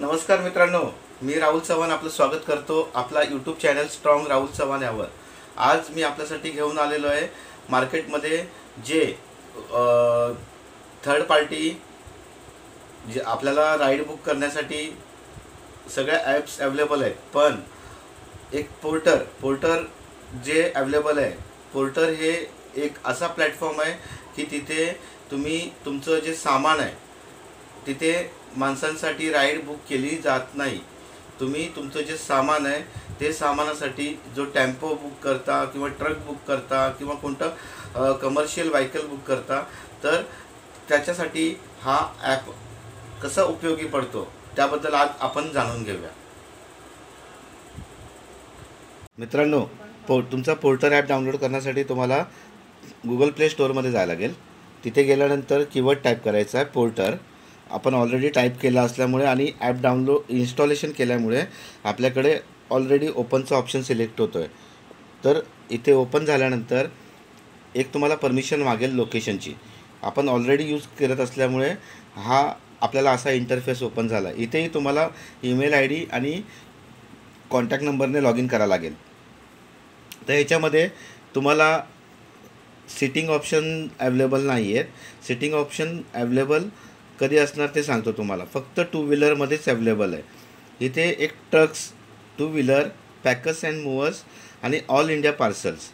नमस्कार मित्रांनो, मी राहुल चव्हाण आपलं स्वागत करतो आपला YouTube channel strong Rahul Chavan यावर। आज मी आपल्यासाठी घेऊन आलेलो आहे मार्केटमध्ये जे थर्ड पार्टी जे आपल्याला राइड बुक करण्यासाठी सगळे ॲप्स अवेलेबल आहेत, पण एक पोर्टर जे अवेलेबल आहे। पोर्टर हे एक असा प्लॅटफॉर्म आहे की तिथे तुम्ही तुमचं जे सामान आहे तिथे माणसांसाठी राइड बुक केली जात नाही। तुम्ही तुमचं जे सामान आहे ते सामानासाठी जो टेम्पो बुक करता किंवा ट्रक बुक करता किंवा कोणता कमर्शियल व्हेकल बुक करता, तर त्याच्यासाठी हा ॲप कसा उपयोगी पडतो त्याबद्दल आज आपण जाणून घेऊया। मित्रांनो, तुमचा पोर्टर ॲप डाउनलोड करण्यासाठी तुम्हाला Google Play Store मध्ये जायला लागेल। तिथे गेल्यानंतर कीवर्ड टाइप करायचा आहे पोर्टर। आपण ऑलरेडी टाइप केला असल्यामुळे आणि ॲप डाउनलोड इंस्टॉलेशन केल्यामुळे आपल्याकडे ऑलरेडी ओपनचा ऑप्शन सिलेक्ट होतोय। तर इथे ओपन झाल्यानंतर एक तुम्हाला परमिशन मागेल लोकेशनची। आपण ऑलरेडी यूज करत असल्यामुळे हा आपल्याला असा इंटरफेस ओपन झाला। इथेही तुम्हाला ईमेल ID आणि कॉन्टॅक्ट नंबरने लॉग इन करायला लागेल। तर याच्यामध्ये तुम्हाला सिटिंग ऑप्शन अवेलेबल नाही आहे। सिटिंग ऑप्शन अवेलेबल कधी असणार ते सांगतो तुम्हाला, फक्त टू व्हीलर मध्येच अवेलेबल आहे। इथे एक trucks, two wheeler, packers and movers आणि ऑल इंडिया पार्सल्स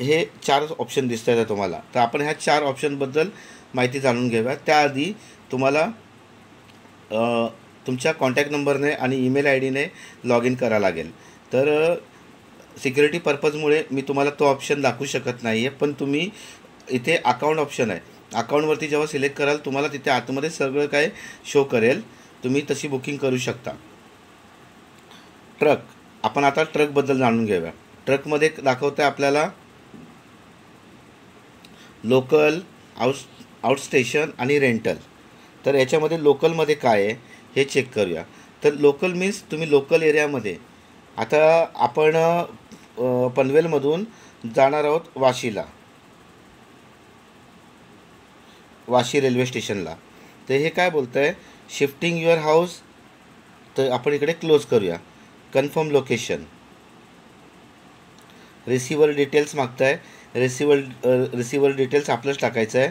हे चार ऑप्शन दिसत आहेत तुम्हाला। तर आपण ह्या चार ऑप्शनबद्दल माहिती जाणून घेऊया। त्याआधी तुम्हाला तुमच्या कॉन्टॅक्ट नंबरने आणि ईमेल IDने लॉग इन करावं लागेल। तर सिक्युरिटी पर्पजमुळे मी तुम्हाला तो ऑप्शन दाखवू शकत नाही आहे, पण तुम्ही इथे अकाउंट ऑप्शन आहे, अकाउंटवरती जेव्हा सिलेक्ट कराल तुम्हाला तिथे आतमध्ये सगळं काय शो करेल, तुम्ही तशी बुकिंग करू शकता। ट्रक, आपण आता ट्रकबद्दल जाणून घेऊया। ट्रकमध्ये दाखवतं आपल्याला लोकल, आउटस्टेशन आणि रेंटल। तर याच्यामध्ये लोकलमध्ये काय आहे हे चेक करूया। तर लोकल मीन्स तुम्ही लोकल एरियामध्ये, आता आपण पनवेलमधून जाणार आहोत वाशीला, वाशी रेल्वे स्टेशनला। तर हे काय बोलतं आहे, शिफ्टिंग युअर हाऊस। तर आपण इकडे क्लोज करूया। कन्फर्म लोकेशन, रिसिवर डिटेल्स मागतं आहे। रिसिवर डिटेल्स आपलंच टाकायचं आहे।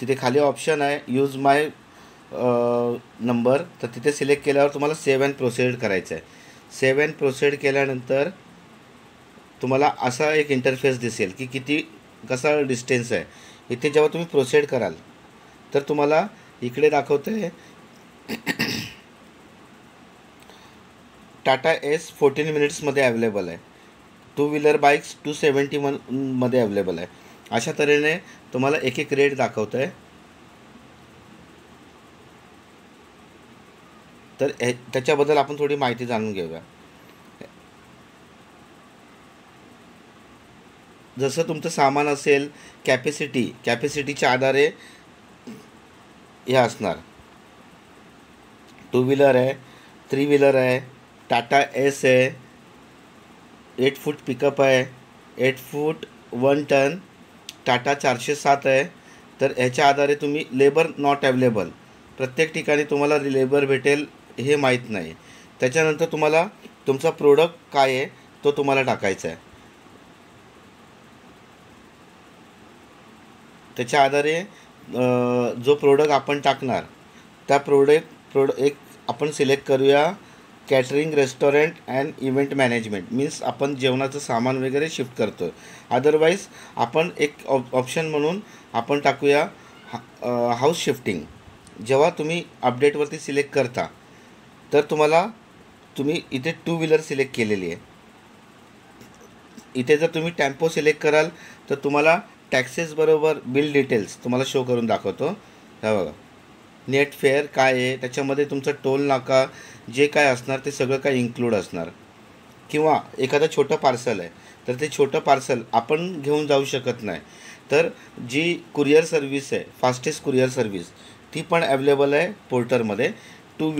तिथे खाली ऑप्शन आहे यूज माय नंबर। तर तिथे सिलेक्ट केल्यावर तुम्हाला सेव्ह अँड प्रोसीड करायचं आहे। सेव्ह अँड प्रोसीड केल्यानंतर तुम्हाला असा एक इंटरफेस दिसेल की किती कसा डिस्टन्स आहे। इथे जेव्हा तुम्ही प्रोसीड कराल तर तुम्हाला इकडे दाखवतं आहे टाटा एस 14 मिनिट्समध्ये अवेलेबल आहे। टू व्हीलर बाईक्स 270 मध्ये अवेलेबल आहे। अशा तऱ्हेने तुम्हाला एक एक रेट दाखवतं आहे। तर त्याच्याबद्दल आपण थोडी माहिती जाणून घेऊया। जसं तुमचं सामान असेल, कॅपॅसिटीच्या आधारे हे असणार। टू व्हीलर आहे, थ्री व्हीलर आहे, टाटा एस आहे, 8 फूट पिकअप आहे, 8 फूट 1 टन, टाटा 407 आहे। तर ह्याच्या आधारे तुम्ही लेबर नॉट अवेलेबल, प्रत्येक ठिकाणी तुम्हाला लेबर भेटेल हे माहीत नाही। त्याच्यानंतर तुम्हाला तुमचा प्रोडक्ट काय आहे तो तुम्हाला टाकायचा आहे। त्याच्या आधारे जो प्रोडक्ट आपण टाकणार त्या प्रोडक्ट एक आपण सिलेक्ट करूया catering, restaurant and event management. Means आपण जेवणाचं सामान वगैरे शिफ्ट करतो। अदरवाईज आपण एक ऑप्शन म्हणून आपण टाकूया हाऊस शिफ्टिंग। जेव्हा तुम्ही अपडेटवरती सिलेक्ट करता तर तुम्ही इथे टू व्हीलर सिलेक्ट केलेली आहे। इथे जर तुम्ही टेम्पो सिलेक्ट कराल तर तुम्हाला टॅक्सेसबरोबर बिल डिटेल्स तुम्हाला शो करून दाखवतो। हे बघा, नेट फेअर काय आहे, त्याच्यामध्ये तुमचा टोल नाका जे काय असणार ते सगळं काय इन्क्लूड असणार। किंवा एखादं छोटं पार्सल आहे तर ते छोटं पार्सल आपण घेऊन जाऊ शकत नाही, तर जी कुरिअर सर्व्हिस आहे, फास्टेस्ट कुरिअर सर्व्हिस, ती पण अवेलेबल आहे पोर्टरमध्ये। टू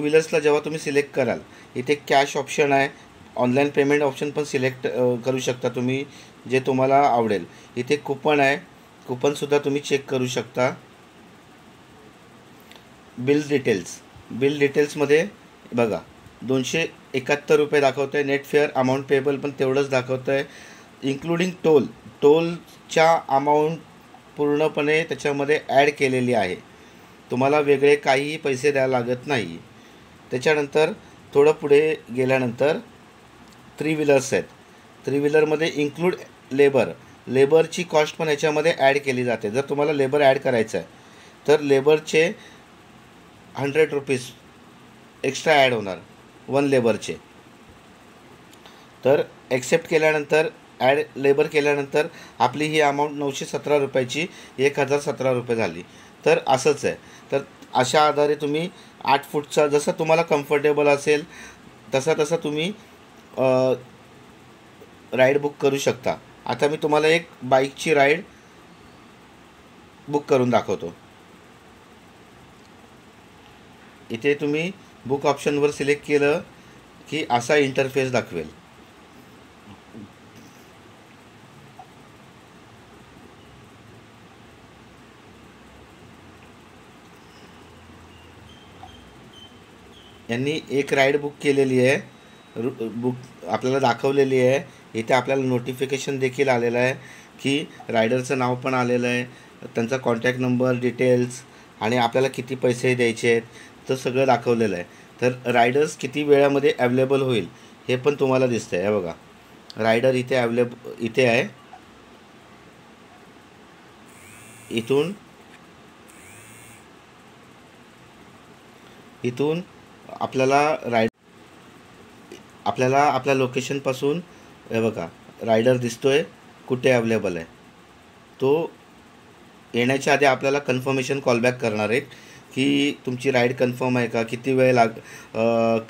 व्हीलर्सला जेव्हा तुम्ही सिलेक्ट कराल इथे कॅश ऑप्शन आहे, ऑनलाइन पेमेंट ऑप्शन पण सिलेक्ट करू शकता तुम्ही, जे तुम्हाला आवडेल. इथे कूपन आहे, कूपनसुद्धा तुम्ही चेक करू शकता. बिल डिटेल्स, बिल डिटेल्समध्ये बघा 271 रुपये दाखवतं आहे. नेट फेअर अमाऊंट पेबल पण तेवढंच दाखवतं आहे. इन्क्लुडिंग टोल, टोलचा अमाऊंट पूर्णपणे त्याच्यामध्ये ॲड केलेली आहे, तुम्हाला वेगळे काहीही पैसे द्यायला लागत नाही. त्याच्यानंतर थोडं पुढे गेल्यानंतर थ्री व्हीलर्स आहेत. थ्री व्हीलरमध्ये इन्क्लूड लेबर, लेबरची कॉस्ट पण याच्यामध्ये ॲड केली जाते. जर तुम्हाला लेबर ॲड करायचं आहे तर लेबरचे 100 रुपीज एक्स्ट्रा ॲड होणार वन लेबरचे. तर ॲक्सेप्ट केल्यानंतर ॲड लेबर केल्यानंतर आपली ही अमाऊंट 917 रुपयाची 1017 रुपये झाली. तर असंच आहे. तर अशा आधारे तुम्ही 8 फूटचा जसं तुम्हाला कम्फर्टेबल असेल तसा तसा तुम्ही राईड बुक करू शकता. आता मी तुम्हाला एक बाईकची राईड बुक करून दाखवतो. इथे तुम्ही बुक ऑप्शनवर सिलेक्ट केलं की असा इंटरफेस दाखवेल. यांनी एक राईड बुक केलेली आहे, बुक आपल्याला दाखवलेली आहे. इथे आपल्याला नोटिफिकेशन देखील आलेलं आहे की रायडरचं नाव पण आलेलं आहे, त्यांचा कॉन्टॅक्ट नंबर डिटेल्स आणि आपल्याला किती पैसे द्यायचे आहेत तर सगळं दाखवलेलं आहे. तर रायडर्स किती वेळामध्ये अवेलेबल होईल हे पण तुम्हाला दिसतं आहे. बघा रायडर इथे इथे आहे. इथून आपल्याला आपल्याला आपल्या लोकेशनपासून हे बघा रायडर दिसतो आहे कुठे अवेलेबल आहे. तो येण्याच्या आधी आपल्याला कन्फर्मेशन कॉलबॅक करणार आहे की तुमची राईड कन्फर्म आहे का, किती वेळ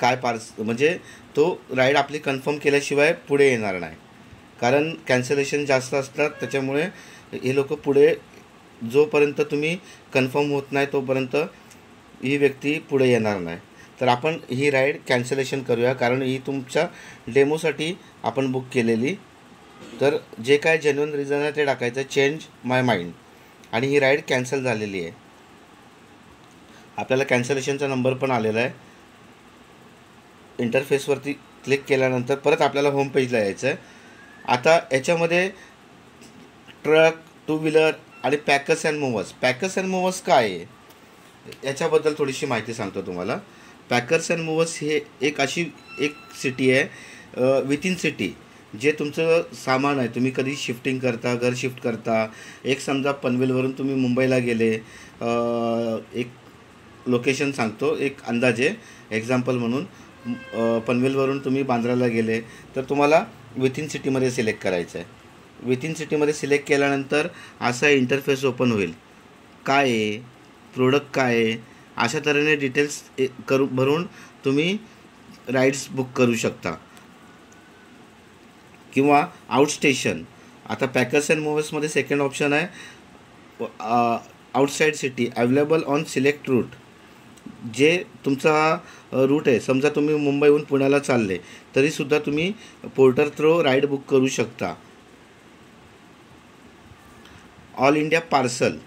काय म्हणजे तो राईड आपली कन्फर्म केल्याशिवाय पुढे येणार नाही. कारण कॅन्सलेशन जास्त असतात त्याच्यामुळे हे लोक पुढे, जोपर्यंत तुम्ही कन्फर्म होत नाही तोपर्यंत ही व्यक्ती पुढे येणार नाही. तर आपण ही राईड कॅन्सलेशन करूया, कारण ही तुमच्या डेमोसाठी आपण बुक केलेली. तर जे काय जेन्युइन रिझन आहे ते टाकायचं, चेंज माय माइंड, आणि ही राईड कॅन्सल झालेली आहे. आपल्याला कॅन्सलेशनचा नंबर पण आलेला आहे. इंटरफेसवरती क्लिक केल्यानंतर परत आपल्याला होम पेजला यायचं आहे. आता याच्यामध्ये ट्रक, टू व्हीलर आणि packers and movers. Packers and movers काय आहे याच्याबद्दल थोडीशी माहिती सांगतो तुम्हाला. पॅकर्स अँड मूव्हर्स हे एक अशी एक सिटी आहे, विथिन सिटी, जे तुमचं सामान आहे तुम्ही कधी शिफ्टिंग करता, घर शिफ्ट करता. एक समजा पनवेलवरून तुम्ही मुंबईला गेले, एक लोकेशन सांगतो एक अंदाजे एक्झाम्पल म्हणून, पनवेलवरून तुम्ही बांद्राला गेले तर तुम्हाला विथिन सिटीमध्ये सिलेक्ट करायचं आहे. विथिन सिटीमध्ये सिलेक्ट केल्यानंतर असा इंटरफेस ओपन होईल. काय आहे, प्रोडक्ट काय आहे, अशा तऱ्हेने डिटेल्स भरून तुम्ही राईड्स बुक करू शकता. किंवा आउटस्टेशन, आता पॅकर्स अँड मूव्हर्समध्ये सेकंड ऑप्शन आहे outside city available on select route. जे तुमचा रूट आहे, समजा तुम्ही मुंबईहून पुण्याला चालले तरीसुद्धा तुम्ही पोर्टर थ्रू राईड बुक करू शकता. ऑल इंडिया पार्सल,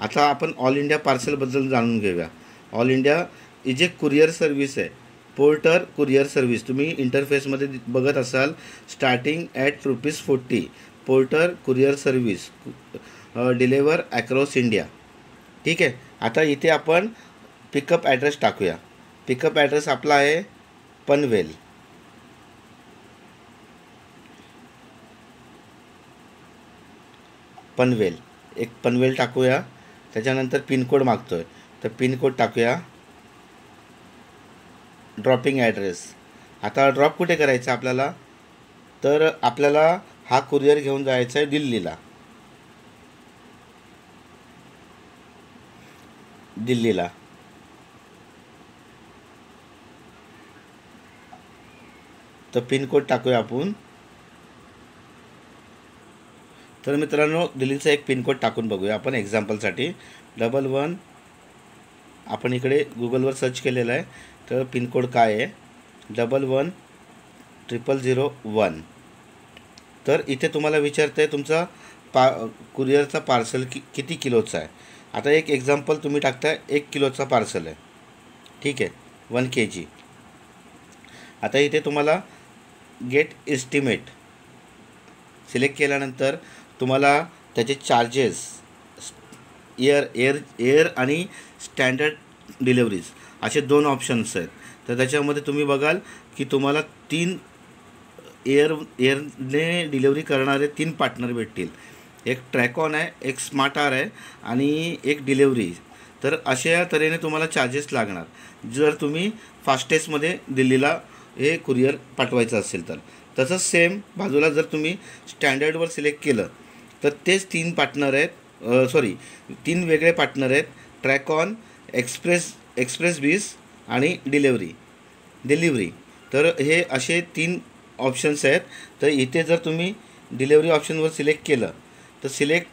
आता आपण ऑल इंडिया पार्सलबद्दल जाणून घेऊया. ऑल इंडिया ही जे कुरिअर सर्व्हिस आहे, पोर्टर कुरिअर सर्व्हिस, तुम्ही इंटरफेसमध्ये बघत असाल starting at ₹40. Porter courier service deliver across India. ठीक आहे. आता इथे आपण पिकअप ॲड्रेस टाकूया. पिकअप ॲड्रेस आपला आहे पनवेल. पनवेल एक पनवेल टाकूया. त्याच्यानंतर पिनकोड मागतो आहे तर पिनकोड टाकूया. ड्रॉपिंग ॲड्रेस, आता ड्रॉप कुठे करायचा आपल्याला, तर आपल्याला हा कुरिअर घेऊन जायचा आहे दिल्लीला. दिल्लीला तर पिनकोड टाकूया आपण. तर मित्रांनो दिल्लीचा एक पिनकोड टाकून बघूया आपण एक्झाम्पलसाठी. 11 आपण इकडे गुगलवर सर्च केलेलं आहे तर पिनकोड काय आहे 11 0001। तर इथे तुम्हाला विचारते आहे तुमचा कुरिअरचा पार्सल किती किलोचा आहे। आता एक एक्झाम्पल तुम्ही टाकताय 1 किलोचा पार्सल आहे, ठीक आहे, 1 kg। आता इथे तुम्हाला गेट एस्टिमेट सिलेक्ट केल्यानंतर तुम्हाला त्याचे चार्जेस एअर आणि स्टँडर्ड डिलिव्हरीज असे 2 ऑप्शन्स आहेत। तर त्याच्यामध्ये तुम्ही बघाल की तुम्हाला 3 एअरने डिलिव्हरी करणारे 3 पार्टनर भेटतील। एक ट्रॅकॉन आहे, एक स्मार्टार आहे आणि एक डिलिव्हरी। तर अशा तऱ्हेने तुम्हाला चार्जेस लागणार जर तुम्ही फास्टेस्टमध्ये दिल्लीला हे कुरिअर पाठवायचं असेल तर। तसंच सेम बाजूला जर तुम्ही स्टँडर्डवर सिलेक्ट केलं तर तेच 3 पार्टनर आहेत, सॉरी 3 वेगळे पार्टनर आहेत, ट्रॅकॉन, एक्सप्रेस बीस आणि डिलिव्हरी। तर हे असे 3 ऑप्शन्स आहेत। तर इथे जर तुम्ही डिलिव्हरी ऑप्शनवर सिलेक्ट केलं तर सिलेक्ट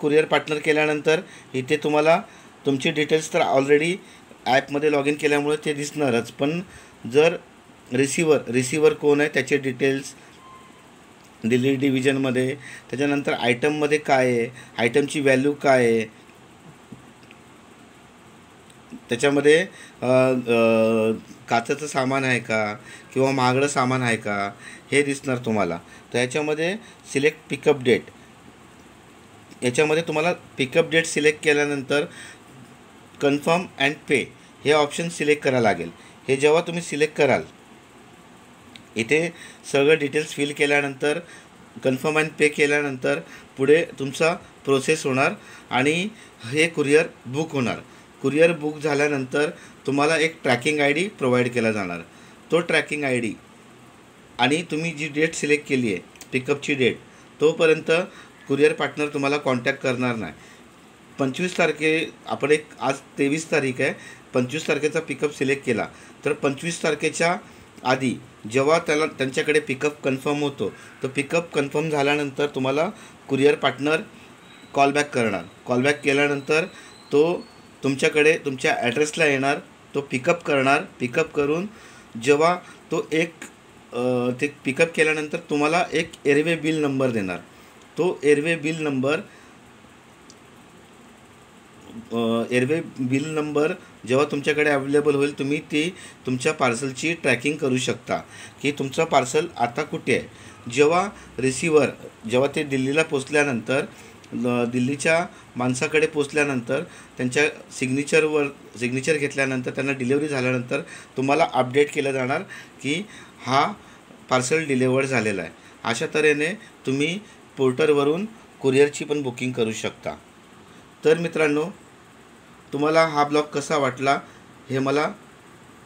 कुरिअर पार्टनर केल्यानंतर इथे तुम्हाला तुमची डिटेल्स तर ऑलरेडी ॲपमध्ये लॉग इन केल्यामुळे ते दिसणारच, पण जर रिसिवर कोण आहे त्याचे डिटेल्स, डिलिव्हरी डिव्हिजनमध्ये, त्याच्यानंतर आयटममध्ये काय आहे, आयटमची व्हॅल्यू काय आहे, त्याच्यामध्ये काचेचं सामान आहे का किंवा महागडं सामान आहे का हे दिसणार तुम्हाला। तर याच्यामध्ये सिलेक्ट पिकअप डेट, याच्यामध्ये तुम्हाला पिकअप डेट सिलेक्ट केल्यानंतर कन्फर्म अँड पे हे ऑप्शन सिलेक्ट करावं लागेल। हे जेव्हा तुम्ही सिलेक्ट कराल इथे सगळं डिटेल्स फिल केल्यानंतर कन्फर्म अँड पे केल्यानंतर पुढे तुमचा प्रोसेस होणार आणि हे कुरिअर बुक होणार। कुरिअर बुक झाल्यानंतर तुम्हाला एक ट्रॅकिंग ID प्रोव्हाइड केला जाणार। तो ट्रॅकिंग ID आणि तुम्ही जी डेट सिलेक्ट केली आहे पिकअपची डेट तोपर्यंत कुरिअर पार्टनर तुम्हाला कॉन्टॅक्ट करणार नाही। 25 तारखे आपण एक आज 23 तारीख आहे, 25 तारखेचा पिकअप सिलेक्ट केला तर 25 तारखेच्या आधी जेव्हा त्यांच्याकडे पिकअप कन्फर्म होतो तो पिकअप कन्फर्म झाल्यानंतर तुम्हाला कुरिअर पार्टनर कॉलबॅक करणार। कॉलबॅक केल्यानंतर तो तुमच्याकडे तुमच्या ॲड्रेसला येणार, तो पिकअप करणार। पिकअप करून जेव्हा तो ते पिकअप केल्यानंतर तुम्हाला एक एअरवे बिल नंबर देणार। तो एअरवे बिल नंबर जेव्हा तुमच्याकडे अवेलेबल होईल तुम्ही ती तुमच्या पार्सलची ट्रॅकिंग करू शकता की तुमचं पार्सल आता कुठे आहे। जेव्हा ते दिल्लीला पोचल्यानंतर दिल्लीच्या माणसाकडे पोचल्यानंतर त्यांच्या सिग्नेचर घेतल्यानंतर त्यांना डिलिव्हरी झाल्यानंतर तुम्हाला अपडेट केलं जाणार की हा पार्सल डिलिव्हर्ड झालेला आहे। अशा तऱ्हेने तुम्ही पोर्टरवरून कुरिअरची पण बुकिंग करू शकता। तर मित्रांनो तुम्हाला हा ब्लॉग कसा वाटला हे मला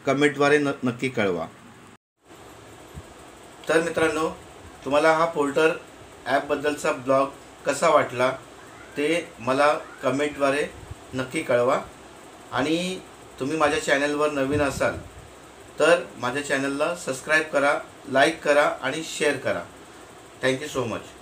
कमेंटद्वारे नक्की कळवा। तर मित्रांनो तुम्हाला हा पोर्टर ॲपबद्दलचा ब्लॉग कसा वाटला ते मला कमेंटद्वारे नक्की कळवा। आणि तुम्ही माझ्या चॅनलवर नवीन असाल तर माझ्या चॅनलला सबस्क्राईब करा, लाईक करा आणि शेअर करा। Thank you so much.